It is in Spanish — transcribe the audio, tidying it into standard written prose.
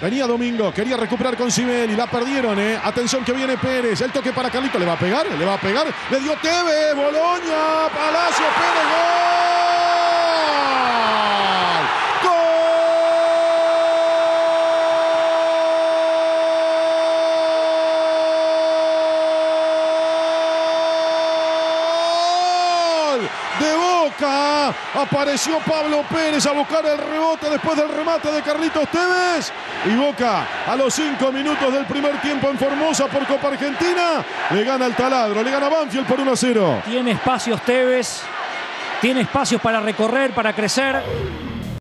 Venía Domingo, quería recuperar con Sibeli, la perdieron, Atención que viene Pérez, el toque para Carlito, le va a pegar, le dio Tevez, Boloña, Palacio Pérez, ¡gol! ¡De Boca! Apareció Pablo Pérez a buscar el rebote después del remate de Carlitos Tevez. Y Boca, a los 5 minutos del primer tiempo en Formosa por Copa Argentina, le gana el taladro, le gana Banfield por 1-0. Tiene espacios Tevez, tiene espacios para recorrer, para crecer.